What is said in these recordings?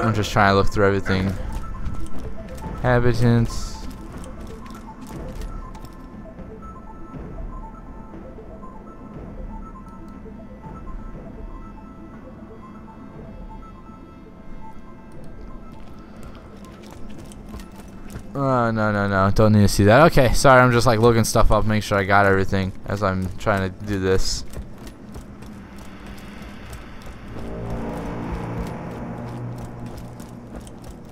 I'm just trying to look through everything. Habitants. Oh, no, no, no. Don't need to see that. Okay, sorry. I'm just like looking stuff up, make sure I got everything as I'm trying to do this.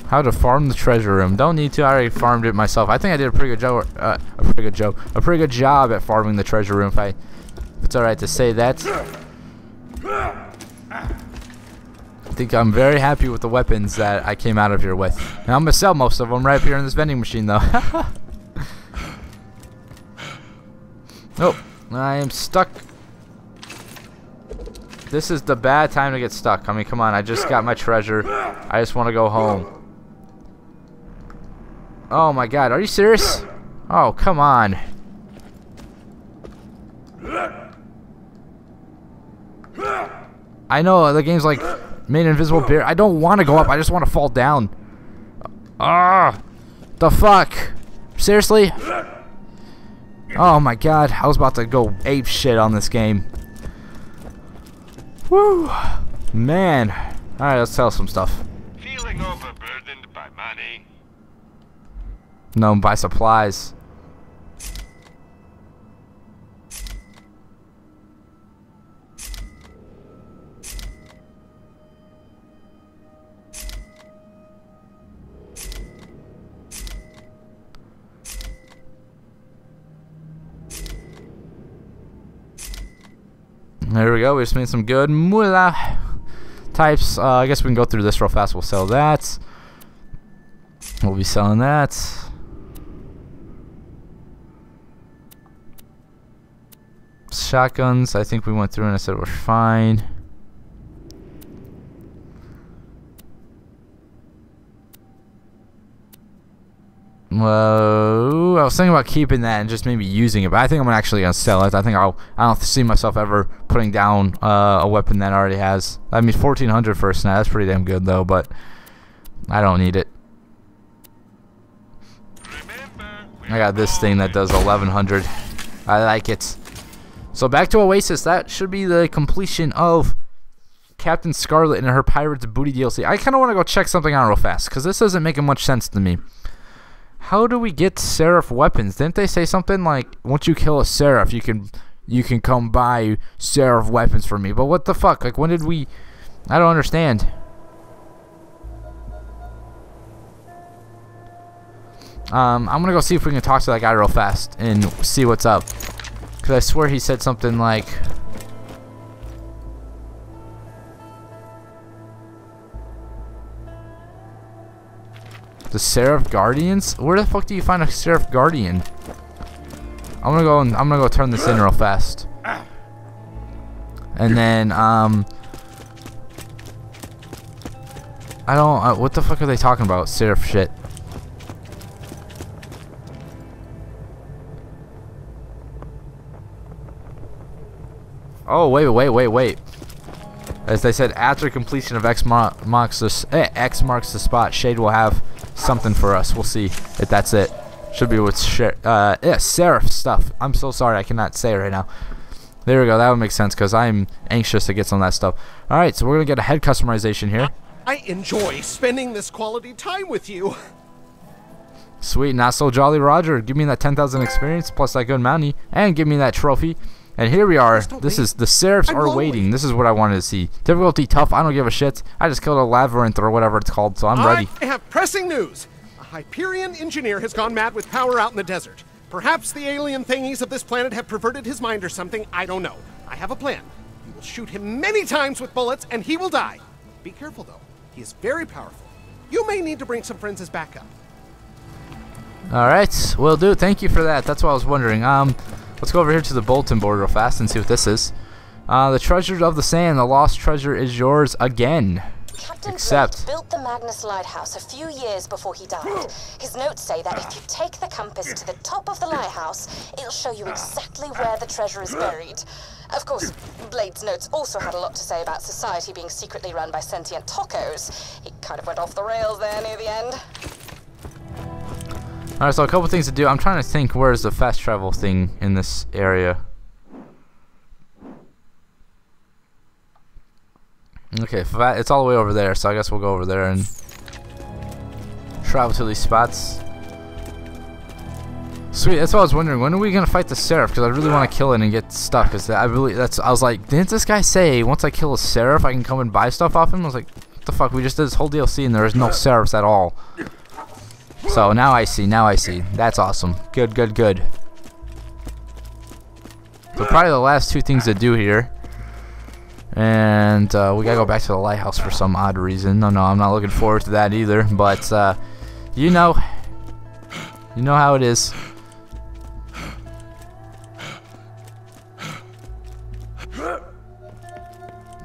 How to farm the treasure room. Don't need to. I already farmed it myself. I think I did a pretty good job. A pretty good job at farming the treasure room. If it's alright to say that. I think I'm very happy with the weapons that I came out of here with. And I'm gonna sell most of them right up here in this vending machine, though. Oh, I am stuck. This is the bad time to get stuck. I mean, come on. I just got my treasure. I just want to go home. Oh my god, are you serious? Oh, come on. I know the game's like made invisible bear. I don't want to go up, I just want to fall down. Ah, the fuck? Seriously? Oh my god, I was about to go ape shit on this game. Woo, man. Alright, let's sell some stuff. Feeling overburdened by money. No, buy supplies. There we go. We just made some good moolah types. I guess we can go through this real fast. We'll sell that. We'll be selling that. Shotguns, I think we went through and I said we're fine. Well, I was thinking about keeping that and just maybe using it, but I think I'm actually gonna sell it. I think I don't see myself ever putting down a weapon that already has. I mean, 1400 for a snap. That's pretty damn good though, but I don't need it. I got this thing that does 1100. I like it. So back to Oasis. That should be the completion of Captain Scarlett and her Pirate's Booty DLC. I kind of want to go check something out real fast because this isn't making much sense to me. How do we get Seraph weapons? Didn't they say something like once you kill a Seraph, you can come buy Seraph weapons for me? But what the fuck? Like when did we? I don't understand. I'm gonna go see if we can talk to that guy real fast and see what's up. Because I swear he said something like... The Seraph Guardians? Where the fuck do you find a Seraph Guardian? I'm gonna go turn this in real fast. And then, I don't... what the fuck are they talking about? Seraph shit. Oh, wait. As they said, after completion of X marks the spot, Shade will have something for us. We'll see if that's it. Should be with Seraph stuff. I'm so sorry. I cannot say it right now. There we go. That would make sense because I'm anxious to get some of that stuff. All right, so we're going to get a head customization here. I enjoy spending this quality time with you. Sweet. Not so jolly, Roger. Give me that 10,000 experience plus that good bounty and give me that trophy. And here we are. This is the Seraphs are waiting. This is what I wanted to see. Difficulty tough. I don't give a shit. I just killed a labyrinth or whatever it's called, so I'm ready. I have pressing news. A Hyperion engineer has gone mad with power out in the desert. Perhaps the alien thingies of this planet have perverted his mind or something. I don't know. I have a plan. You will shoot him many times with bullets and he will die. Be careful though. He is very powerful. You may need to bring some friends as backup. All right. Will do. Thank you for that. That's what I was wondering. Let's go over here to the bulletin board real fast and see what this is. The treasure of the sand, the lost treasure is yours again. Captain Scarlett built the Magnus Lighthouse a few years before he died. His notes say that if you take the compass to the top of the lighthouse, it'll show you exactly where the treasure is buried. Of course, Blade's notes also had a lot to say about society being secretly run by sentient tacos. He kind of went off the rails there near the end. Alright, so a couple things to do. I'm trying to think, where is the fast travel thing in this area? Okay, it's all the way over there, so I guess we'll go over there and travel to these spots. Sweet, that's what I was wondering. When are we gonna fight the Seraph? Because I really want to kill it and get stuff. Because I was like, didn't this guy say once I kill a Seraph, I can come and buy stuff off him? I was like, what the fuck? We just did this whole DLC and there is no Seraphs at all. So now I see. Now I see. That's awesome. Good, good, good. So probably the last two things to do here. And we gotta go back to the lighthouse for some odd reason. No, I'm not looking forward to that either. But you know how it is.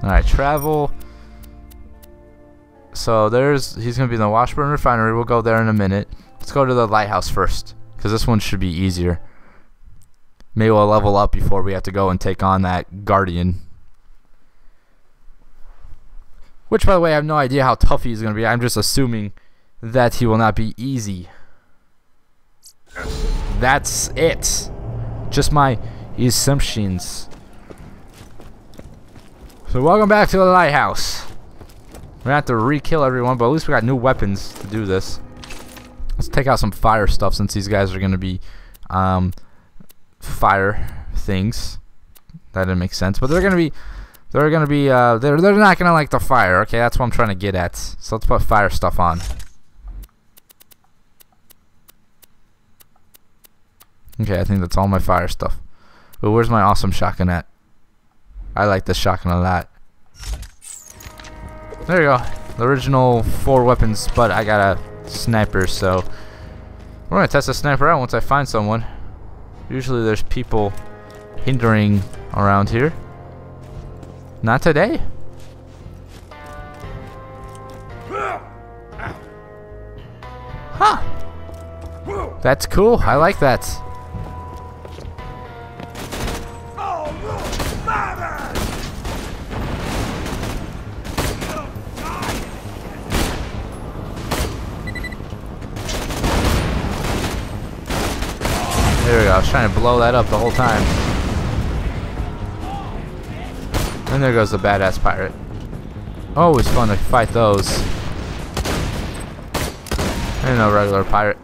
All right, travel. So he's gonna be in the Washburn Refinery. We'll go there in a minute. Let's go to the lighthouse first, because this one should be easier. Maybe we'll level up before we have to go and take on that guardian. Which, by the way, I have no idea how tough he's going to be. I'm just assuming that he will not be easy. That's it. Just my assumptions. So welcome back to the lighthouse. We're going to have to re-kill everyone, but at least we got new weapons to do this. Let's take out some fire stuff since these guys are going to be fire things. That didn't make sense, but they're going to be... They're not gonna like the fire. Okay, that's what I'm trying to get at. So let's put fire stuff on. Okay, I think that's all my fire stuff. But where's my awesome shotgun at? I like this shotgun a lot. There you go. The original 4 weapons, but I got a sniper, so we're gonna test the sniper out once I find someone. Usually there's people hindering around here. Not today. Huh. That's cool. I like that. There we go. I was trying to blow that up the whole time. And there goes the badass pirate. Always fun to fight those. Ain't no regular pirate.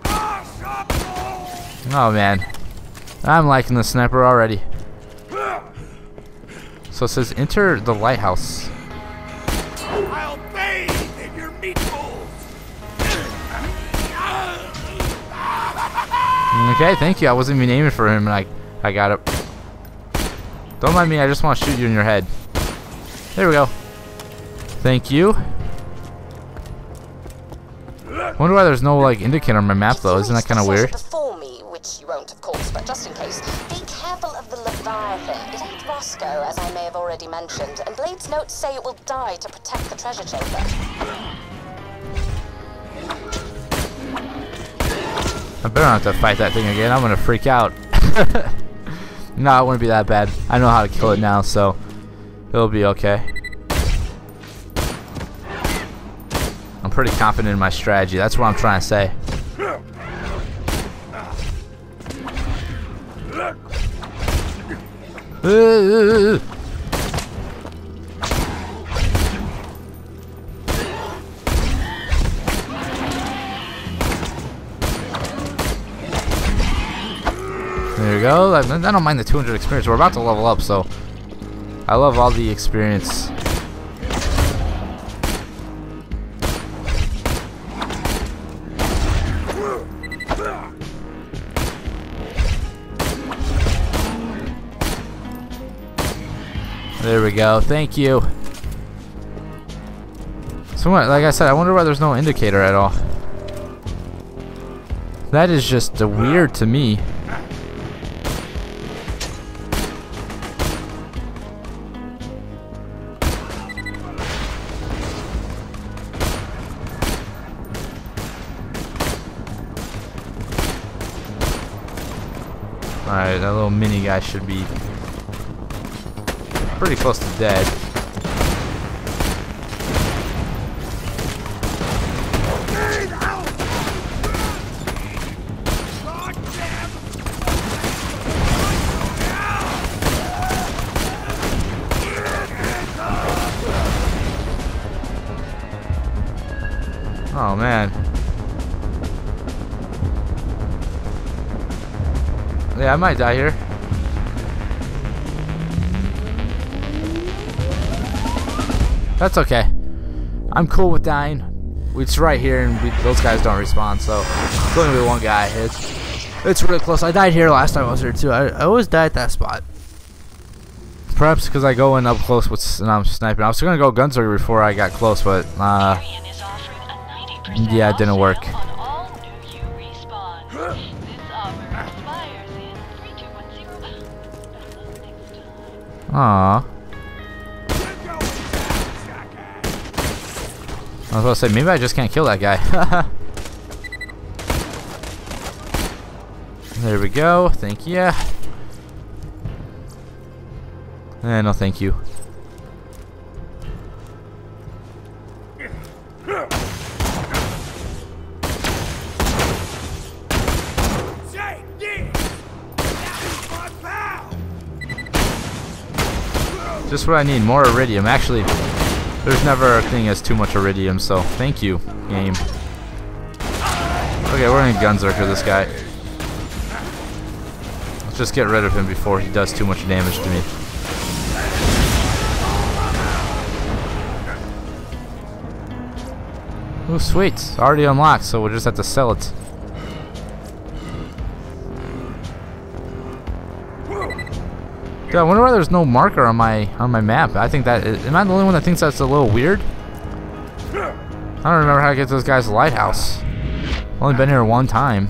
Oh man, I'm liking the sniper already. So it says enter the lighthouse. I'll bathe in your meatballs. Okay, thank you. I wasn't even aiming for him, and I got it. Don't mind me. I just want to shoot you in your head. There we go. Thank you. Wonder why there's no like indicator on my map though. Isn't that kind of weird? Before me, which you won't, of course, but just in case, be careful of the Leviathan. It ain't Roscoe, as I may have already mentioned, and Blade's notes say it will die to protect the treasure chamber. I better not have to fight that thing again. I'm gonna freak out. No, it wouldn't be that bad. I know how to kill it now, so. It'll be okay. I'm pretty confident in my strategy. That's what I'm trying to say. There you go. I don't mind the 200 experience. We're about to level up, so... I love all the experience. There we go. Thank you. So what, like I said, I wonder why there's no indicator at all. That is just weird to me. Alright, that little mini guy should be pretty close to dead. Oh man. Yeah, I might die here. That's okay. I'm cool with dying. It's right here, and those guys don't respawn, so it's only one guy I hit. It's really close. I died here last time I was here too. I always die at that spot. Perhaps because I go in up close with and I'm sniping. I was gonna go Gunzerker before I got close, but yeah, it didn't work. Aww. I was about to say, maybe I just can't kill that guy. There we go. Thank you. Eh, no thank you. Just what I need, more iridium. Actually, there's never a thing as too much iridium, so thank you, game. Okay, we're gonna Gunzerker this guy. Let's just get rid of him before he does too much damage to me. Oh, sweet. It's already unlocked, so we'll just have to sell it. Dude, I wonder why there's no marker on my map. I think that am I the only one that thinks that's a little weird? I don't remember how to get to this guy's lighthouse. I've only been here one time.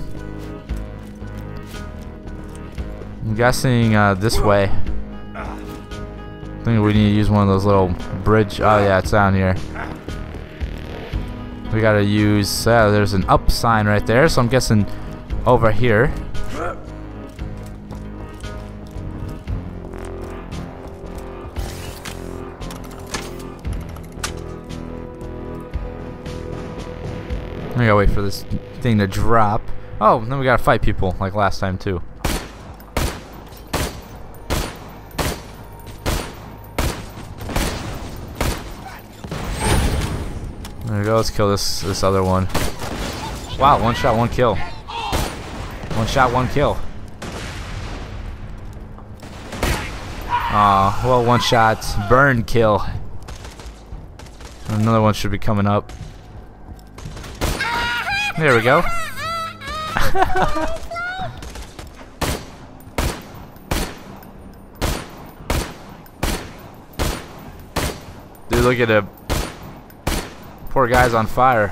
I'm guessing this way. I think we need to use one of those little bridge. Oh yeah, it's down here. We gotta use. There's an up sign right there, so I'm guessing over here. I gotta wait for this thing to drop. Oh, then we gotta fight people like last time too. There we go. Let's kill this other one. Wow, one shot, one kill. One shot, one kill. Ah, well, one shot, burn, kill. Another one should be coming up. There we go. Dude, look at him. Poor guy's on fire.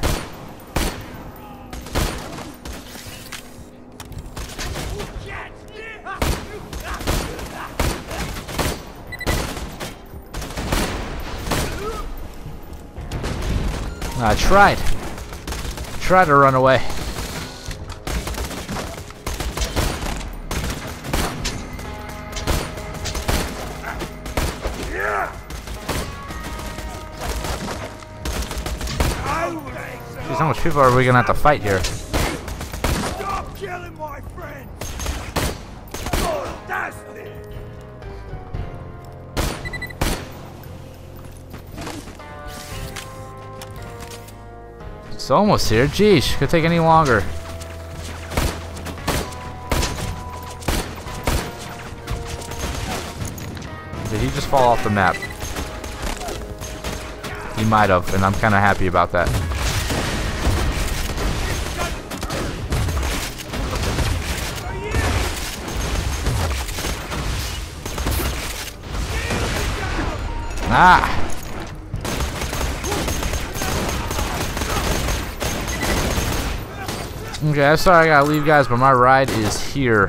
I tried. Try to run away. Jeez, how much people are we gonna have to fight here? Stop killing my friend. It's almost here. Jeez, could take any longer. Did he just fall off the map? He might have, and I'm kind of happy about that. Ah! Okay, I'm sorry I gotta leave, guys, but my ride is here.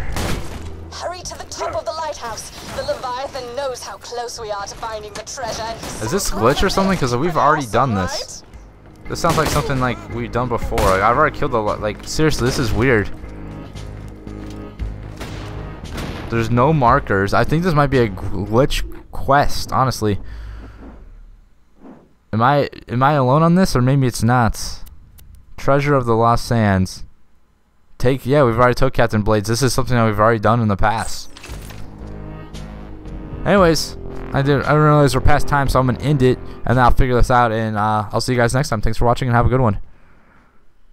Hurry to the top of the lighthouse. The Leviathan knows how close we are to finding the treasure. Is this a glitch or something? Because we've already done this. This sounds like something like we've done before. Like, I've already killed a lot. Like, seriously, this is weird. There's no markers. I think this might be a glitch quest, honestly. Am I alone on this, or maybe it's not? Treasure of the Lost Sands. Take, yeah, we've already took Captain Blades. This is something that we've already done in the past. Anyways, I realize we're past time, so I'm gonna end it, and then I'll figure this out, and I'll see you guys next time. Thanks for watching, and have a good one.